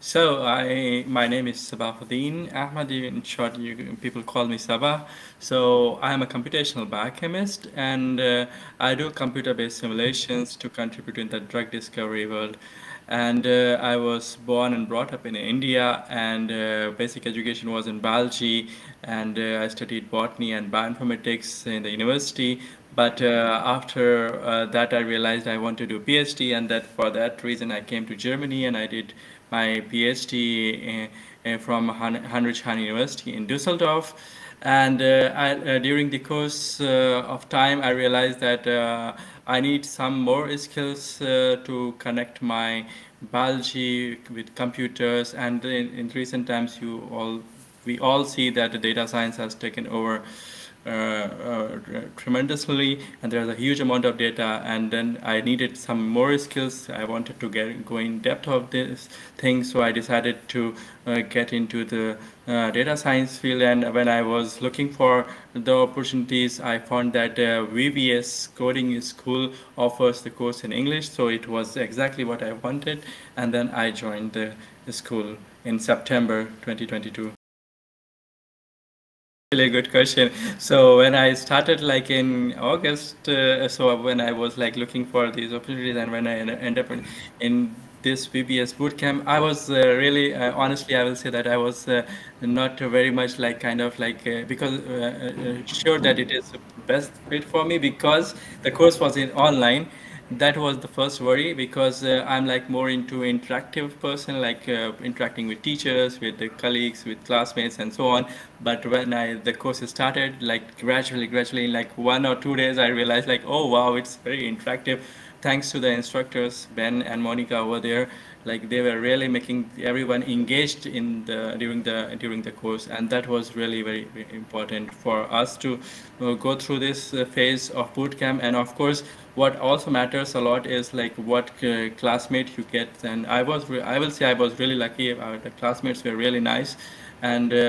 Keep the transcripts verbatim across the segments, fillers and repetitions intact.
So I, my name is Sabahuddin Ahmad. In short, you, people call me Sabah. So I am a computational biochemist, and uh, I do computer-based simulations to contribute in the drug discovery world. And uh, I was born and brought up in India, and uh, basic education was in biology, and uh, I studied botany and bioinformatics in the university. But uh, after uh, that, I realized I want to do PhD, and that for that reason, I came to Germany and I did my PhD uh, from Heinrich Heine University in Düsseldorf. And uh, I, uh, during the course uh, of time, I realized that uh, I need some more skills uh, to connect my biology with computers. And in, in recent times, you all, we all see that the data science has taken over uh, uh, tremendously, and there's a huge amount of data. And then I needed some more skills. I wanted to get go in depth of this thing, so I decided to uh, get into the Uh, data science field. And when I was looking for the opportunities, I found that uh, W B S Coding School offers the course in English, so it was exactly what I wanted. And then I joined the school in September twenty twenty-two. Really good question. So when I started, like in August, uh, so when I was like looking for these opportunities, and when I end up in, in this W B S bootcamp, I was uh, really, uh, honestly, I will say that I was uh, not very much like kind of like uh, because uh, uh, sure that it is the best fit for me, because the course was in online. That was the first worry, because uh, I'm like more into interactive person, like uh, interacting with teachers, with the colleagues, with classmates and so on. But when I the course started, like gradually, gradually, in like one or two days, I realized like, oh wow, it's very interactive. Thanks to the instructors, Ben and Monica over there, like they were really making everyone engaged in the during the during the course, and that was really very, very important for us to uh, go through this uh, phase of bootcamp. And of course, what also matters a lot is like what uh, classmate you get. And I was re I will say I was really lucky. Our the classmates were really nice, and uh,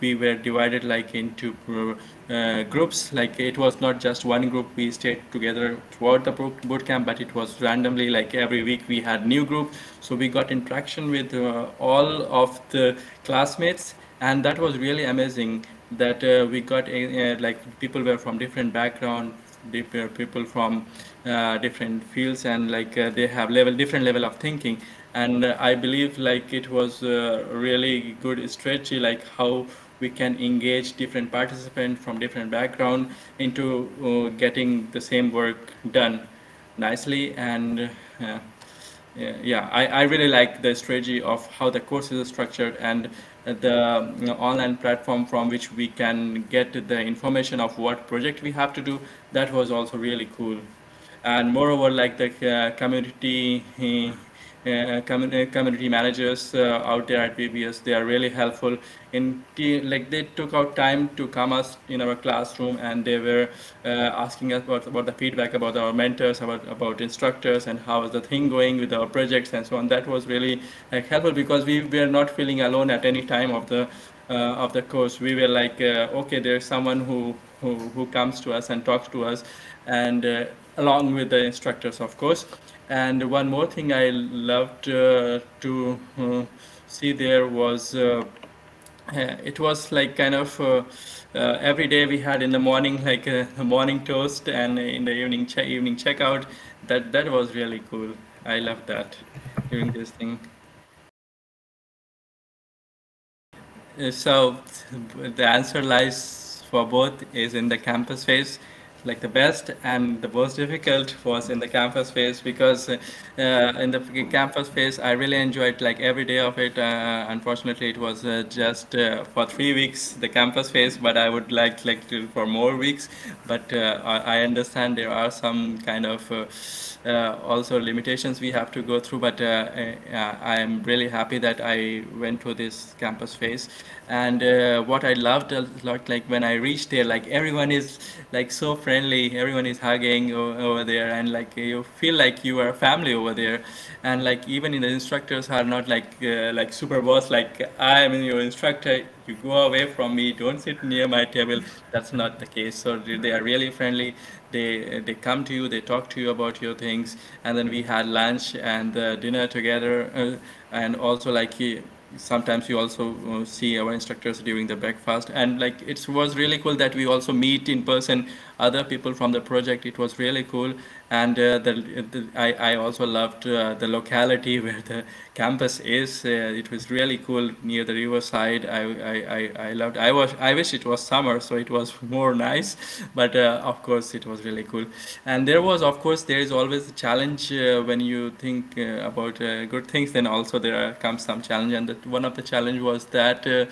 we were divided like into uh, groups. Like it was not just one group. We stayed together throughout the bootcamp, but it was randomly, like every week we had new group. So we got interaction with uh, all of the classmates, and that was really amazing that uh, we got uh, like people were from different background, people from uh, different fields, and like uh, they have level different level of thinking. And uh, I believe like it was a really good strategy, like how we can engage different participants from different background into uh, getting the same work done nicely. And uh, yeah, I, I really like the strategy of how the courses are structured, and the you know, online platform from which we can get the information of what project we have to do. That was also really cool. And moreover, like the uh, community, uh, Uh, community managers uh, out there at W B S, they are really helpful in like they took out time to come us in our classroom, and they were uh, asking us about, about the feedback about our mentors, about about instructors, and how is the thing going with our projects and so on. That was really like helpful, because we were not feeling alone at any time of the uh, of the course. We were like uh, okay, there's someone who, who who comes to us and talks to us, and uh, along with the instructors, of course. And one more thing I loved uh, to uh, see there was uh, it was like kind of uh, uh, every day we had in the morning like a morning toast, and in the evening che evening checkout. That that was really cool. I loved that during this thing. So the answer lies for both is in the campus phase. Like the best and the most difficult was in the campus phase, because uh, in the campus phase I really enjoyed like every day of it. Uh, unfortunately, it was uh, just uh, for three weeks the campus phase, but I would like like to for more weeks. But uh, I understand there are some kind of uh, uh, also limitations we have to go through. But uh, I am really happy that I went through this campus phase, and uh, what I loved a lot, like when I reached there, like everyone is like so friendly. Everyone is hugging over there, and like you feel like you are a family over there. And like even in the instructors are not like uh, like super boss, like I am your instructor, you go away from me, don't sit near my table. That's not the case. So they are really friendly. They they come to you, they talk to you about your things. And then we had lunch and uh, dinner together. Uh, and also like he, sometimes you also see our instructors during the breakfast. And like it was really cool that we also meet in person other people from the project. It was really cool. And uh, the, the I, I also loved uh, the locality where the campus is. Uh, it was really cool near the riverside. I I, I, I loved. I was I wish it was summer, so it was more nice. But uh, of course, it was really cool. And there was, of course, there is always a challenge uh, when you think uh, about uh, good things. Then also there are, comes some challenge. And that one of the challenge was that uh,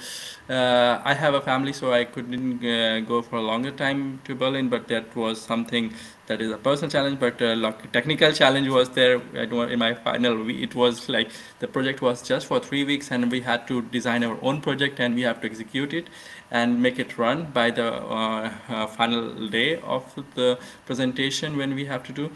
uh, I have a family, so I couldn't uh, go for a longer time to Berlin. But that was something. That is a personal challenge, but uh, technical challenge was there. I don't, in my final, we, it was like the project was just for three weeks, and we had to design our own project, and we have to execute it and make it run by the uh, uh, final day of the presentation when we have to do.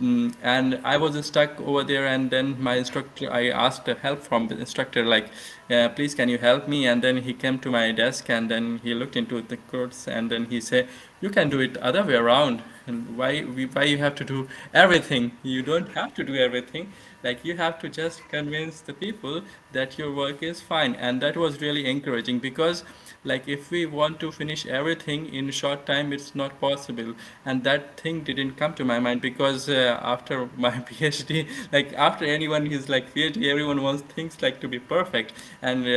Mm, and I was stuck over there, and then my instructor, I asked help from the instructor, like, uh, please, can you help me? And then he came to my desk, and then he looked into the codes, and then he said, you can do it other way around. And why we, why you have to do everything? You don't have to do everything. Like you have to just convince the people that your work is fine. And that was really encouraging, because like if we want to finish everything in a short time, it's not possible. And that thing didn't come to my mind, because uh, after my PhD, like after anyone is like PhD, everyone wants things like to be perfect. And uh, uh,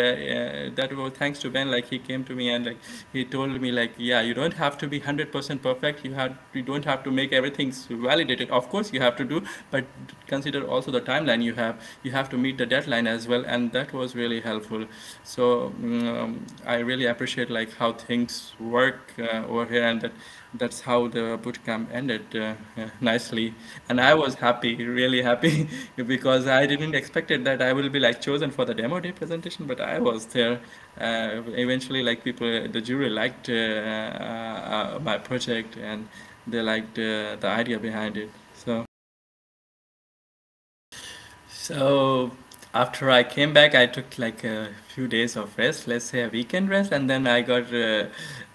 that was thanks to Ben. Like he came to me and like he told me like, yeah, you don't have to be one hundred percent perfect. You have you don't have to make everything validated. Of course you have to do, but consider also the timeline you have. You have to meet the deadline as well. And that was really helpful. So um, I really appreciate like how things work uh, over here, and that that's how the bootcamp ended uh, uh, nicely. And I was happy, really happy, because I didn't expect it that I will be like chosen for the demo day presentation, but I was there. Uh, eventually, like people, the jury liked uh, uh, my project, and they liked uh, the idea behind it. So, so. After I came back, I took like a few days of rest, let's say a weekend rest, and then I got, uh,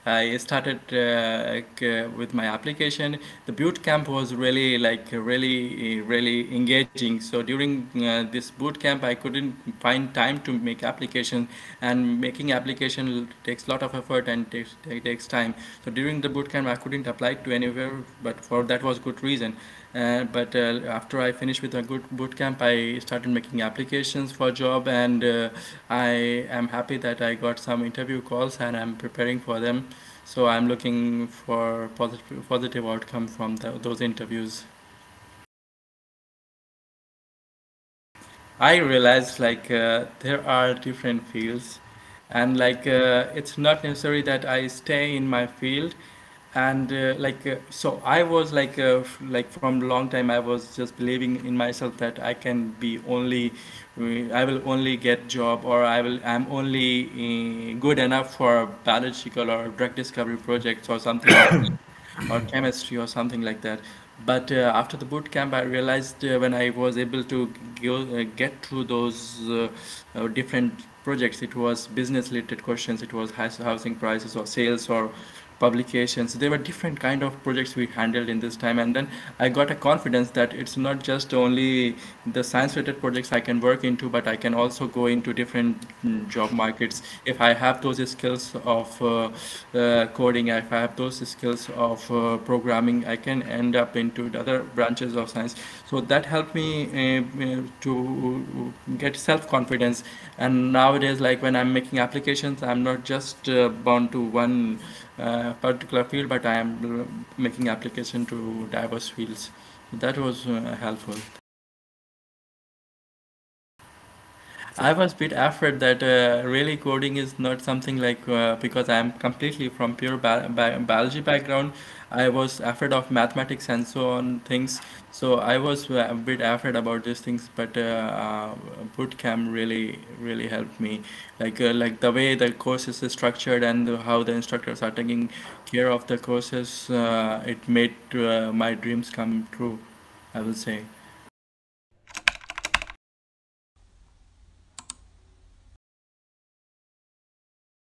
I started uh, with my application. The boot camp was really like really, really engaging. So during uh, this boot camp, I couldn't find time to make application, and making application takes a lot of effort and takes takes time. So during the boot camp, I couldn't apply to anywhere, but for that was good reason. Uh, but uh, after I finished with a good bootcamp, I started making applications for a job, and uh, I am happy that I got some interview calls, and I'm preparing for them. So I'm looking for positive positive outcome from the, those interviews. I realized like uh, there are different fields, and like uh, it's not necessary that I stay in my field. And uh, like uh, so I was like uh, like from a long time I was just believing in myself that I can be only I will only get job, or I will I'm only uh, good enough for biological or drug discovery projects or something like, or chemistry or something like that. But uh, after the boot camp, I realized uh, when I was able to go, uh, get through those uh, uh, different projects, it was business related questions, it was housing prices or sales or publications. There were different kind of projects we handled in this time, and then I got a confidence that it's not just only the science related projects I can work into, but I can also go into different job markets if I have those skills of uh, uh, coding, if I have those skills of uh, programming, I can end up into the other branches of science. So that helped me uh, to get self-confidence. And nowadays, like when I'm making applications, I'm not just uh, bound to one Uh, particular field, but I am making application to diverse fields. That was uh, helpful. I was a bit afraid that uh, really coding is not something like, uh, because I am completely from pure bi bi biology background, I was afraid of mathematics and so on things. So I was a bit afraid about these things, but uh, uh, bootcamp really, really helped me. Like, uh, like the way the courses is structured and how the instructors are taking care of the courses, uh, it made uh, my dreams come true, I will say.